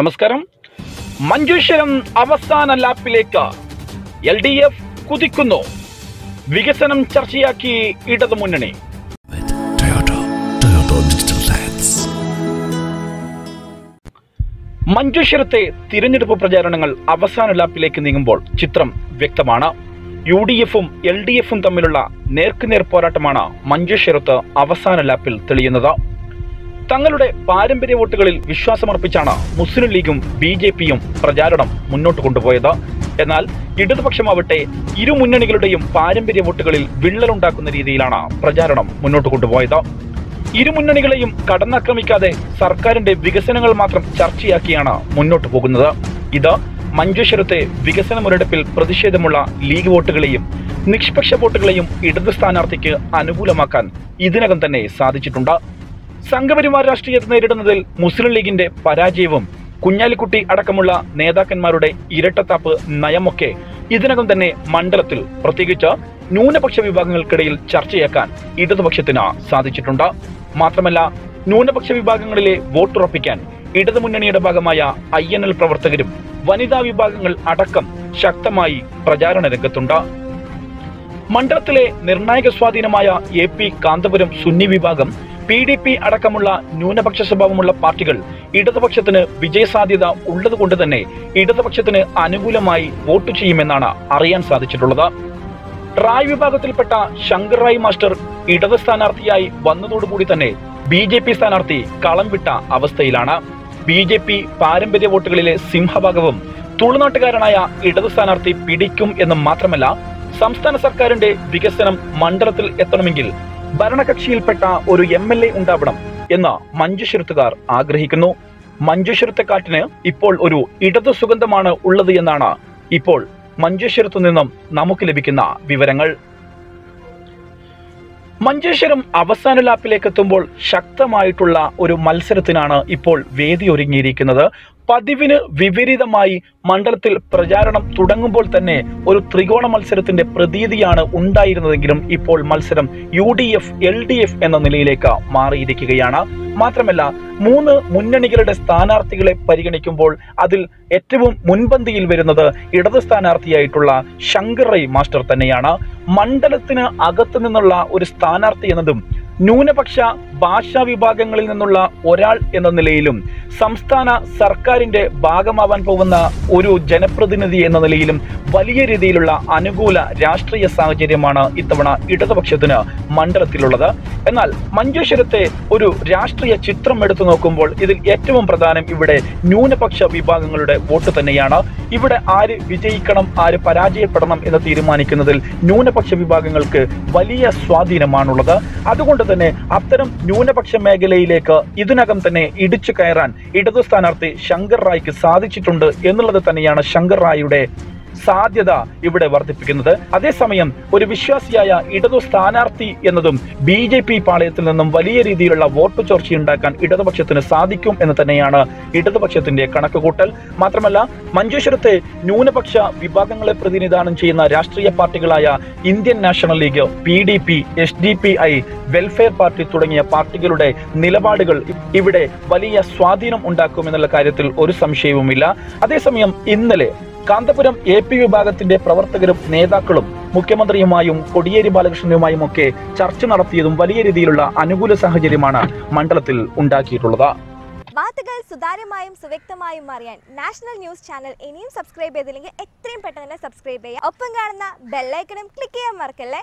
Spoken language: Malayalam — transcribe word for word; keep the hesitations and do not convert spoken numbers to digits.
നമസ്കാരം. മഞ്ചേശ്വരം അവസാന ലാപ്പിലേക്ക് എൽ ഡി എഫ് കുതിക്കുന്നു. വികസനം ചർച്ചയാക്കി ഇടതു മുന്നണി. മഞ്ചേശ്വരത്തെ തിരഞ്ഞെടുപ്പ് പ്രചാരണങ്ങൾ അവസാന ലാപ്പിലേക്ക് നീങ്ങുമ്പോൾ ചിത്രം വ്യക്തമാണ്. യു ഡി എഫും എൽ ഡി എഫും തമ്മിലുള്ള നേർക്കുനേർ പോരാട്ടമാണ് മഞ്ചേശ്വരത്ത് അവസാന ലാപ്പിൽ തെളിയുന്നത്. തങ്ങളുടെ പാരമ്പര്യ വോട്ടുകളിൽ വിശ്വാസമർപ്പിച്ചാണ് മുസ്ലിം ലീഗും ബി ജെ പിയും പ്രചാരണം മുന്നോട്ട് കൊണ്ടുപോയത്. എന്നാൽ ഇടതുപക്ഷമാവട്ടെ ഇരുമുന്നണികളുടെയും പാരമ്പര്യ വോട്ടുകളിൽ വിള്ളലുണ്ടാക്കുന്ന രീതിയിലാണ് പ്രചാരണം മുന്നോട്ട് കൊണ്ടുപോയത്. ഇരുമുന്നണികളെയും കടന്നാക്രമിക്കാതെ സർക്കാരിന്റെ വികസനങ്ങൾ മാത്രം ചർച്ചയാക്കിയാണ് മുന്നോട്ട് പോകുന്നത്. ഇത് മഞ്ചേശ്വരത്തെ വികസന മുരടിപ്പിൽ പ്രതിഷേധമുള്ള ലീഗ് വോട്ടുകളെയും നിഷ്പക്ഷ വോട്ടുകളെയും ഇടതു സ്ഥാനാർത്ഥിക്ക് അനുകൂലമാക്കാൻ ഇതിനകം തന്നെ സാധിച്ചിട്ടുണ്ട്. സംഘപരിവാർ രാഷ്ട്രീയത്തെ നേരിടുന്നതിൽ മുസ്ലിം ലീഗിന്റെ പരാജയവും കുഞ്ഞാലിക്കുട്ടി അടക്കമുള്ള നേതാക്കന്മാരുടെ ഇരട്ടത്താപ്പ് നയമൊക്കെ ഇതിനകം തന്നെ മണ്ഡലത്തിൽ പ്രത്യേകിച്ച് ന്യൂനപക്ഷ വിഭാഗങ്ങൾക്കിടയിൽ ചർച്ചയാക്കാൻ ഇടതുപക്ഷത്തിന് സാധിച്ചിട്ടുണ്ട്. മാത്രമല്ല, ന്യൂനപക്ഷ വിഭാഗങ്ങളിലെ വോട്ടുറപ്പിക്കാൻ ഇടതുമുന്നണിയുടെ ഭാഗമായ ഐ എൻ എൽ പ്രവർത്തകരും വനിതാ വിഭാഗങ്ങൾ അടക്കം ശക്തമായി പ്രചാരണ രംഗത്തുണ്ട്. മണ്ഡലത്തിലെ നിർണായക സ്വാധീനമായ എ പി കാന്തപുരം സുന്നി വിഭാഗം, പി ഡി പി അടക്കമുള്ള ന്യൂനപക്ഷ സ്വഭാവമുള്ള പാർട്ടികൾ ഇടതുപക്ഷത്തിന് വിജയസാധ്യത ഉള്ളതുകൊണ്ട് തന്നെ ഇടതുപക്ഷത്തിന് അനുകൂലമായി വോട്ട് ചെയ്യുമെന്നാണ് അറിയാൻ സാധിച്ചിട്ടുള്ളത്. റായ് വിഭാഗത്തിൽപ്പെട്ട ശങ്കർ റായ് മാസ്റ്റർ ഇടത് സ്ഥാനാർത്ഥിയായി വന്നതോടുകൂടി തന്നെ ബി ജെ പി സ്ഥാനാർത്ഥി കളം വിട്ട അവസ്ഥയിലാണ്. ബി ജെ പി പാരമ്പര്യ വോട്ടുകളിലെ സിംഹഭാഗവും തുളുനാട്ടുകാരനായ ഇടത് സ്ഥാനാർത്ഥി പിടിക്കും എന്ന് മാത്രമല്ല, സംസ്ഥാന സർക്കാരിന്റെ വികസനം മണ്ഡലത്തിൽ എത്തണമെങ്കിൽ ഭരണകക്ഷിയിൽപ്പെട്ട ഒരു എം എൽ എ ഉണ്ടാവണം എന്ന് മഞ്ചേശ്വരത്തുകാർ ആഗ്രഹിക്കുന്നു. മഞ്ചേശ്വരത്തെ കാറ്റിന് ഇപ്പോൾ ഒരു ഇടതു സുഗന്ധമാണ് ഉള്ളത് എന്നാണ് ഇപ്പോൾ മഞ്ചേശ്വരത്തു നിന്നും നമുക്ക് ലഭിക്കുന്ന വിവരങ്ങൾ. മഞ്ചേശ്വരം അവസാന ലാപ്പിലേക്ക് എത്തുമ്പോൾ ശക്തമായിട്ടുള്ള ഒരു മത്സരത്തിനാണ് ഇപ്പോൾ വേദി ഒരുങ്ങിയിരിക്കുന്നത്. പതിവിന് വിപരീതമായി മണ്ഡലത്തിൽ പ്രചാരണം തുടങ്ങുമ്പോൾ തന്നെ ഒരു ത്രികോണ മത്സരത്തിന്റെ പ്രതീതിയാണ് ഉണ്ടായിരുന്നതെങ്കിലും ഇപ്പോൾ മത്സരം U D F L D F എന്ന നിലയിലേക്ക് മാറിയിരിക്കുകയാണ്. മാത്രമല്ല, മൂന്ന് മുന്നണികളുടെ സ്ഥാനാർത്ഥികളെ പരിഗണിക്കുമ്പോൾ അതിൽ ഏറ്റവും മുൻപന്തിയിൽ വരുന്നത് ഇടത് സ്ഥാനാർത്ഥിയായിട്ടുള്ള ശങ്കർ റൈ മാസ്റ്റർ തന്നെയാണ്. മണ്ഡലത്തിന് അകത്തു നിന്നുള്ള ഒരു സ്ഥാനാർത്ഥി എന്നതും ന്യൂനപക്ഷ ഭാഷാ വിഭാഗങ്ങളിൽ നിന്നുള്ള ഒരാൾ എന്ന നിലയിലും സംസ്ഥാന സർക്കാരിന്റെ ഭാഗമാവാൻ പോകുന്ന ഒരു ജനപ്രതിനിധി എന്ന നിലയിലും വലിയ രീതിയിലുള്ള അനുകൂല രാഷ്ട്രീയ സാഹചര്യമാണ് ഇത്തവണ ഇടതുപക്ഷത്തിന് മണ്ഡലത്തിലുള്ളത്. എന്നാൽ മഞ്ചേശ്വരത്തെ ഒരു രാഷ്ട്രീയ ചിത്രം എടുത്തു നോക്കുമ്പോൾ ഇതിൽ ഏറ്റവും പ്രധാനം ഇവിടെ ന്യൂനപക്ഷ വിഭാഗങ്ങളുടെ വോട്ട് തന്നെയാണ്. ഇവിടെ ആര് വിജയിക്കണം, ആര് പരാജയപ്പെടണം എന്ന് തീരുമാനിക്കുന്നതിൽ ന്യൂനപക്ഷ വിഭാഗങ്ങൾക്ക് വലിയ സ്വാധീനമാണുള്ളത്. അതുകൊണ്ട് തന്നെ അത്തരം ന്യൂനപക്ഷ മേഖലയിലേക്ക് ഇതിനകം തന്നെ ഇടിച്ചു കയറാൻ ഇടതു സ്ഥാനാർത്ഥി ശങ്കർ റായ്ക്ക് സാധിച്ചിട്ടുണ്ട് എന്നുള്ളത് തന്നെയാണ് ശങ്കർ റായിയുടെ സാധ്യത ഇവിടെ വർദ്ധിപ്പിക്കുന്നത്. അതേസമയം ഒരു വിശ്വാസിയായ ഇടതു സ്ഥാനാർത്ഥി എന്നതും ബി ജെ പി പാളയത്തിൽ നിന്നും വലിയ രീതിയിലുള്ള വോട്ട് ചോർച്ചയുണ്ടാക്കാൻ ഇടതുപക്ഷത്തിന് സാധിക്കും എന്ന് തന്നെയാണ് ഇടതുപക്ഷത്തിന്റെ കണക്കുകൂട്ടൽ. മാത്രമല്ല, മഞ്ചേശ്വരത്തെ ന്യൂനപക്ഷ വിഭാഗങ്ങളെ പ്രതിനിധാനം ചെയ്യുന്ന രാഷ്ട്രീയ പാർട്ടികളായ Indian National League, P D P, S D P I, welfare party തുടങ്ങിയ പാർട്ടികളുടെ നിലപാടുകൾ ഇവിടെ വലിയ സ്വാധീനം ഉണ്ടാക്കുമെന്നുള്ള കാര്യത്തിൽ ഒരു സംശയവുമില്ല. അതേസമയം ഇന്നലെ കാന്തപുരം എ പി വിഭാഗത്തിന്റെ പ്രവർത്തകരും നേതാക്കളും മുഖ്യമന്ത്രിയുമായും കോടിയേരി ബാലകൃഷ്ണനുമായും ഒക്കെ ചർച്ച നടത്തിയതും വലിയ രീതിയിലുള്ള അനുകൂല സാഹചര്യമാണ് മണ്ഡലത്തിൽ ഉണ്ടാക്കിയിട്ടുള്ളത്. വാർത്തകൾ സുതാര്യമായും സുവ്യക്തമായും അറിയാൻ നാഷണൽ ന്യൂസ് ചാനൽ ഇനിയും സബ്സ്ക്രൈബ് ചെയ്തില്ലെങ്കിൽ എത്രയും പെട്ടെന്ന് തന്നെ സബ്സ്ക്രൈബ് ചെയ്യുക. ഒപ്പം കാണുന്ന ബെല്ലൈക്കണും ക്ലിക്ക് ചെയ്യാൻ മറക്കല്ലേ.